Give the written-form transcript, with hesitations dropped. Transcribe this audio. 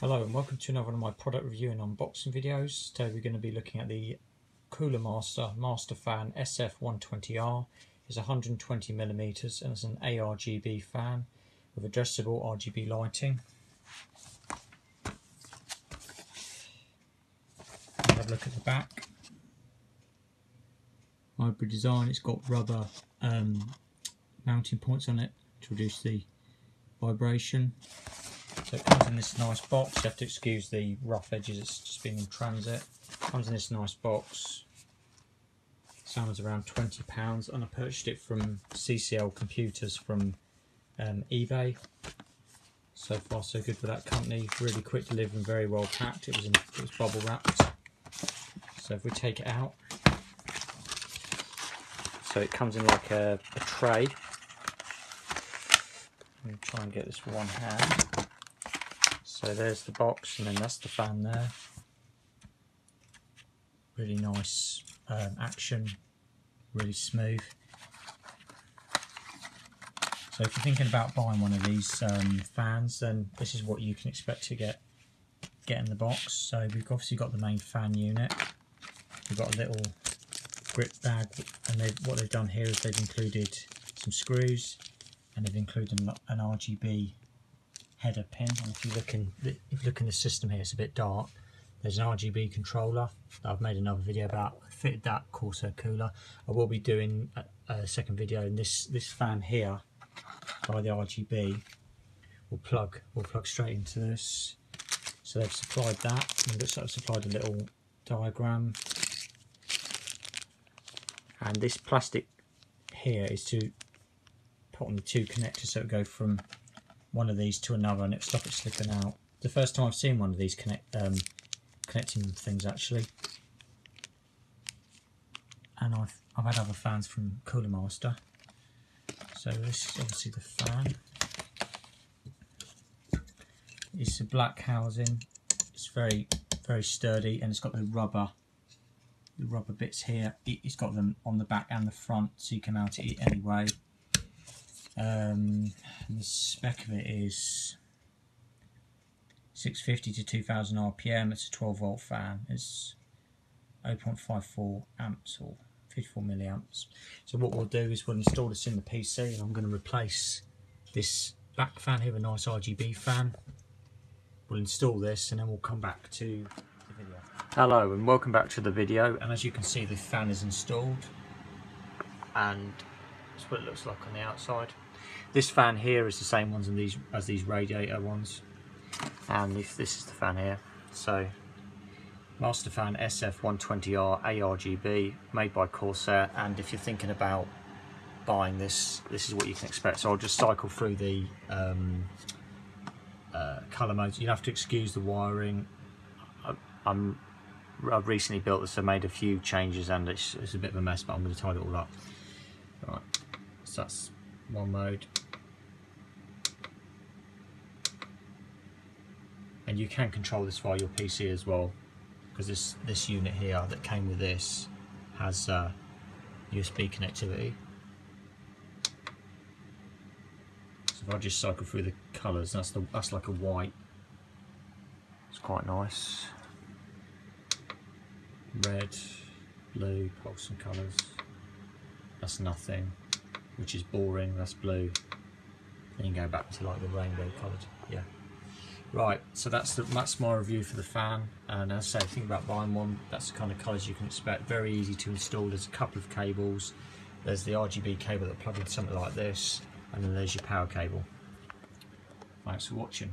Hello and welcome to another one of my product review and unboxing videos. Today we're going to be looking at the Cooler Master Master Fan SF120R. It's 120mm and it's an ARGB fan with adjustable RGB lighting. Have a look at the back. Hybrid design, it's got rubber mounting points on it to reduce the vibration. So it comes in this nice box. You have to excuse the rough edges, it's just been in transit. Comes in this nice box. Sounds around £20 and I purchased it from CCL Computers from eBay. So far so good for that company. Really quick delivery and very well packed. It was bubble wrapped. So if we take it out. So it comes in like a tray. I'm going to try and get this with one hand. So there's the box, and then that's the fan there. Really nice action, really smooth. So if you're thinking about buying one of these fans, then this is what you can expect to get in the box. So we've obviously got the main fan unit. We've got a little grip bag, and what they've done here is they've included some screws, and they've included an RGB header pin. And if you look in the system here, it's a bit dark. There's an RGB controller that I've made another video about. I fitted that Corsair cooler. I will be doing a second video, and this fan here by the RGB will plug straight into this. So they've supplied that, and it looks like they've supplied a little diagram. And this plastic here is to put on the two connectors, so it will go from one of these to another and it'll stop it slipping out. The first time I've seen one of these connecting things actually, and I've had other fans from Cooler Master. So this is obviously the fan. It's a black housing. It's very, very sturdy, and it's got the rubber bits here. It's got them on the back and the front, so you can mount it any way. And the spec of it is 650 to 2000 RPM. It's a 12-volt fan. It's 0.54 amps or 54 milliamps. So what we'll do is we'll install this in the PC, and I'm going to replace this back fan here with a nice RGB fan. We'll install this and then we'll come back to the video. Hello and welcome back to the video, and as you can see the fan is installed, and that's what it looks like on the outside. This fan here is the same ones as these radiator ones, and this is the fan here. So Master Fan SF120R ARGB, made by Corsair, and if you're thinking about buying this is what you can expect. So I'll just cycle through the colour modes. You'll have to excuse the wiring. I've recently built this, I made a few changes, and it's a bit of a mess, but I'm going to tidy it all up. Right, so that's one mode, and you can control this via your PC as well, because this unit here that came with this has USB connectivity. So if I just cycle through the colours, that's like a white. It's quite nice. Red, blue, pulse and colours. That's nothing, which is boring. That's blue. Then you go back to like the rainbow coloured. Yeah. Right. So that's my review for the fan. And as I say, think about buying one. That's the kind of colours you can expect. Very easy to install. There's a couple of cables. There's the RGB cable that plugs into something like this, and then there's your power cable. Thanks for watching.